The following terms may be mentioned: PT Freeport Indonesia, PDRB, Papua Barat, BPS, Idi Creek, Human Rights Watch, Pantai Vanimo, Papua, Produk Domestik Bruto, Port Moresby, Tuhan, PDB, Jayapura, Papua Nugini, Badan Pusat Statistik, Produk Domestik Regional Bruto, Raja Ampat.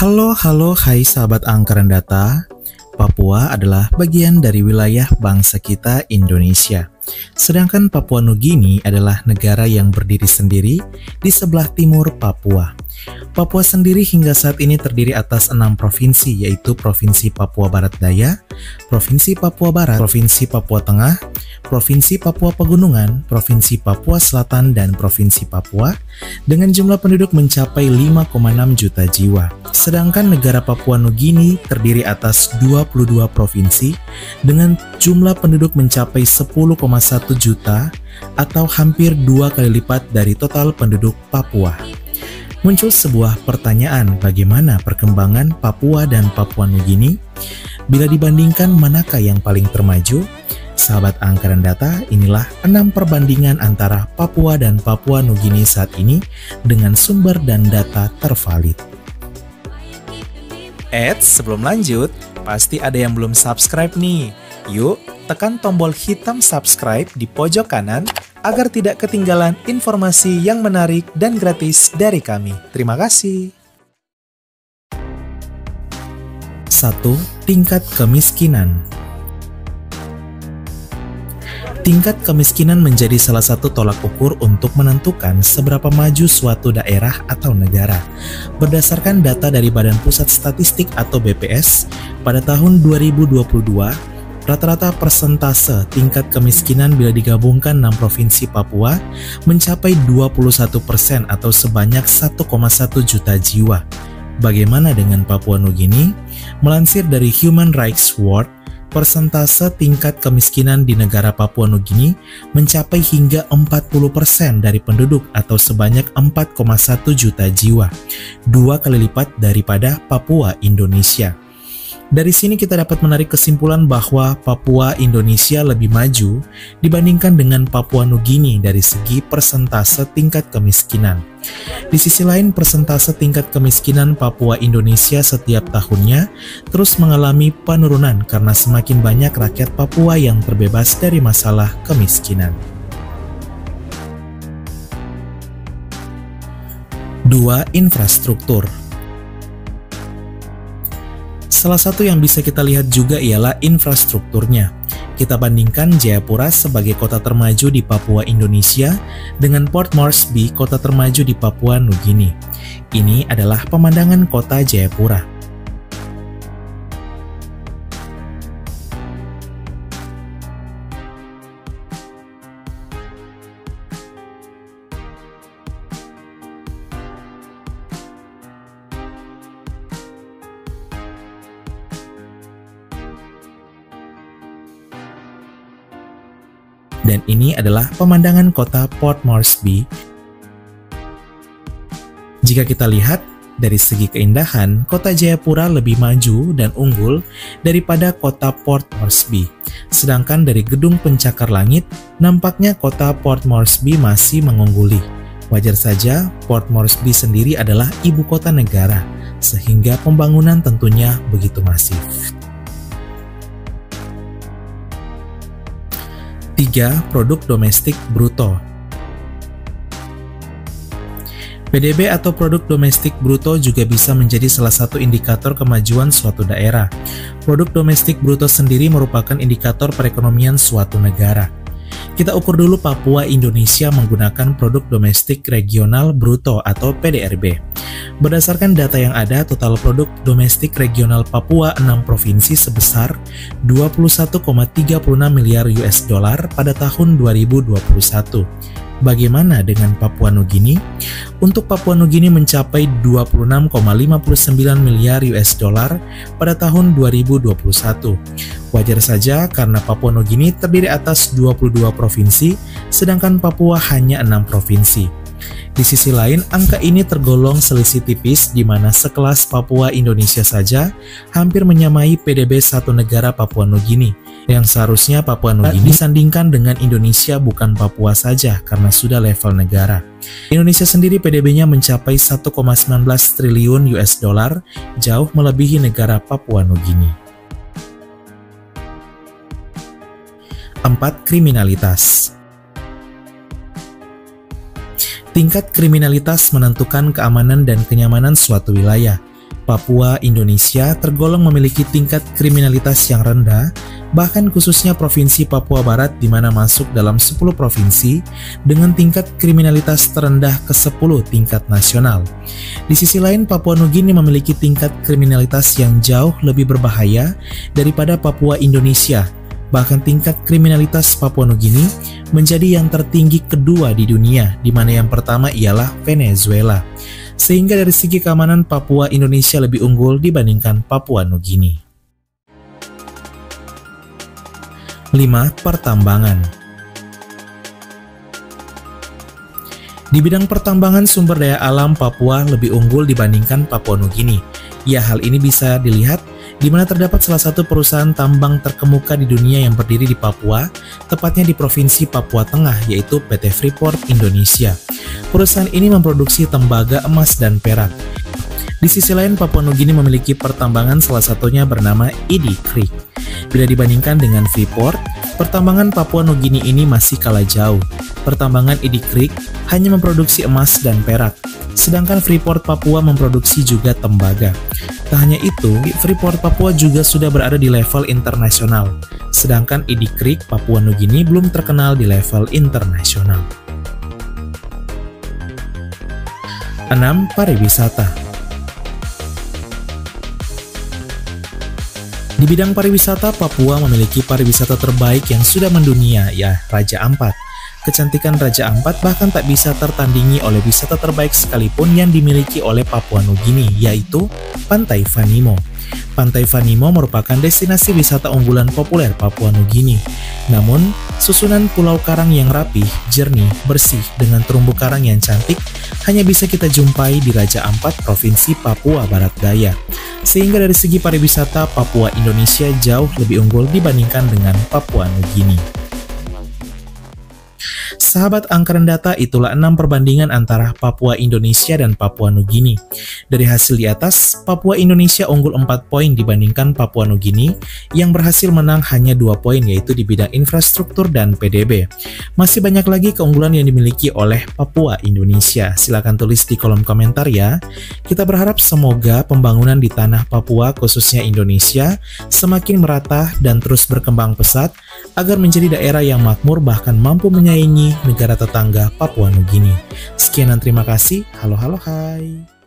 Halo, hai sahabat angkaran data. Papua adalah bagian dari wilayah bangsa kita Indonesia. Sedangkan Papua Nugini adalah negara yang berdiri sendiri di sebelah timur Papua. Papua sendiri hingga saat ini terdiri atas 6 provinsi, yaitu Provinsi Papua Barat Daya, Provinsi Papua Barat, Provinsi Papua Tengah, Provinsi Papua Pegunungan, Provinsi Papua Selatan, dan Provinsi Papua dengan jumlah penduduk mencapai 5,6 juta jiwa. Sedangkan negara Papua Nugini terdiri atas 22 provinsi dengan jumlah penduduk mencapai 10,1 juta atau hampir 2 kali lipat dari total penduduk Papua. Muncul sebuah pertanyaan, bagaimana perkembangan Papua dan Papua Nugini? Bila dibandingkan manakah yang paling termaju? Sahabat angkaran data, inilah 6 perbandingan antara Papua dan Papua Nugini saat ini dengan sumber dan data tervalid. Sebelum lanjut, pasti ada yang belum subscribe nih. Yuk, tekan tombol hitam subscribe di pojok kanan agar tidak ketinggalan informasi yang menarik dan gratis dari kami. Terima kasih. 1. Tingkat kemiskinan. Tingkat kemiskinan menjadi salah satu tolak ukur untuk menentukan seberapa maju suatu daerah atau negara. Berdasarkan data dari Badan Pusat Statistik atau BPS, pada tahun 2022, rata-rata persentase tingkat kemiskinan bila digabungkan 6 provinsi Papua mencapai 21% atau sebanyak 1,1 juta jiwa. Bagaimana dengan Papua Nugini? Melansir dari Human Rights Watch, persentase tingkat kemiskinan di negara Papua Nugini mencapai hingga 40% dari penduduk atau sebanyak 4,1 juta jiwa, 2 kali lipat daripada Papua Indonesia. Dari sini kita dapat menarik kesimpulan bahwa Papua Indonesia lebih maju dibandingkan dengan Papua Nugini dari segi persentase tingkat kemiskinan. Di sisi lain, persentase tingkat kemiskinan Papua Indonesia setiap tahunnya terus mengalami penurunan karena semakin banyak rakyat Papua yang terbebas dari masalah kemiskinan. 2. Infrastruktur. Salah satu yang bisa kita lihat juga ialah infrastrukturnya. Kita bandingkan Jayapura sebagai kota termaju di Papua Indonesia dengan Port Moresby, kota termaju di Papua Nugini. Ini adalah pemandangan kota Jayapura. Dan ini adalah pemandangan kota Port Moresby. Jika kita lihat dari segi keindahan, kota Jayapura lebih maju dan unggul daripada kota Port Moresby. Sedangkan dari gedung pencakar langit, nampaknya kota Port Moresby masih mengungguli. Wajar saja, Port Moresby sendiri adalah ibu kota negara, sehingga pembangunan tentunya begitu masif. 3. Produk Domestik Bruto. PDB atau Produk Domestik Bruto juga bisa menjadi salah satu indikator kemajuan suatu daerah. Produk Domestik Bruto sendiri merupakan indikator perekonomian suatu negara. Kita ukur dulu Papua Indonesia menggunakan Produk Domestik Regional Bruto atau PDRB. Berdasarkan data yang ada, total produk domestik regional Papua 6 provinsi sebesar 21,36 miliar US dollar pada tahun 2021. Bagaimana dengan Papua Nugini? Untuk Papua Nugini mencapai 26,59 miliar US dollar pada tahun 2021. Wajar saja karena Papua Nugini terdiri atas 22 provinsi, sedangkan Papua hanya 6 provinsi. Di sisi lain, angka ini tergolong selisih tipis di mana sekelas Papua Indonesia saja hampir menyamai PDB satu negara Papua Nugini. Yang seharusnya Papua Nugini disandingkan dengan Indonesia, bukan Papua saja, karena sudah level negara. Indonesia sendiri PDB-nya mencapai 1,19 triliun US dollar, jauh melebihi negara Papua Nugini. 4. Kriminalitas. Tingkat kriminalitas menentukan keamanan dan kenyamanan suatu wilayah. Papua, Indonesia tergolong memiliki tingkat kriminalitas yang rendah, bahkan khususnya Provinsi Papua Barat di mana masuk dalam 10 provinsi dengan tingkat kriminalitas terendah ke-10 tingkat nasional. Di sisi lain, Papua Nugini memiliki tingkat kriminalitas yang jauh lebih berbahaya daripada Papua Indonesia. Bahkan tingkat kriminalitas Papua Nugini menjadi yang tertinggi kedua di dunia, di mana yang pertama ialah Venezuela. Sehingga dari segi keamanan Papua Indonesia lebih unggul dibandingkan Papua Nugini. 5. Pertambangan. Di bidang pertambangan sumber daya alam Papua lebih unggul dibandingkan Papua Nugini. Ya, hal ini bisa dilihat di mana terdapat salah satu perusahaan tambang terkemuka di dunia yang berdiri di Papua, tepatnya di Provinsi Papua Tengah, yaitu PT Freeport Indonesia. Perusahaan ini memproduksi tembaga, emas, dan perak. Di sisi lain, Papua Nugini memiliki pertambangan salah satunya bernama Idi Creek. Bila dibandingkan dengan Freeport, pertambangan Papua Nugini ini masih kalah jauh. Pertambangan Idi Creek hanya memproduksi emas dan perak, sedangkan Freeport Papua memproduksi juga tembaga. Tak hanya itu, Freeport Papua juga sudah berada di level internasional, sedangkan Idi Creek Papua Nugini belum terkenal di level internasional. 6. Pariwisata. Di bidang pariwisata, Papua memiliki pariwisata terbaik yang sudah mendunia, ya Raja Ampat. Kecantikan Raja Ampat bahkan tak bisa tertandingi oleh wisata terbaik sekalipun yang dimiliki oleh Papua Nugini, yaitu Pantai Vanimo. Pantai Vanimo merupakan destinasi wisata unggulan populer Papua Nugini. Namun, susunan pulau karang yang rapih, jernih, bersih, dengan terumbu karang yang cantik hanya bisa kita jumpai di Raja Ampat, Provinsi Papua Barat Daya. Sehingga dari segi pariwisata, Papua Indonesia jauh lebih unggul dibandingkan dengan Papua Nugini. Sahabat Angkaran Data, itulah 6 perbandingan antara Papua Indonesia dan Papua Nugini. Dari hasil di atas, Papua Indonesia unggul 4 poin dibandingkan Papua Nugini yang berhasil menang hanya 2 poin, yaitu di bidang infrastruktur dan PDB. Masih banyak lagi keunggulan yang dimiliki oleh Papua Indonesia. Silakan tulis di kolom komentar ya. Kita berharap semoga pembangunan di tanah Papua khususnya Indonesia semakin merata dan terus berkembang pesat agar menjadi daerah yang makmur bahkan mampu menyaingi negara tetangga Papua Nugini. Sekian dan terima kasih. Halo, halo, hai.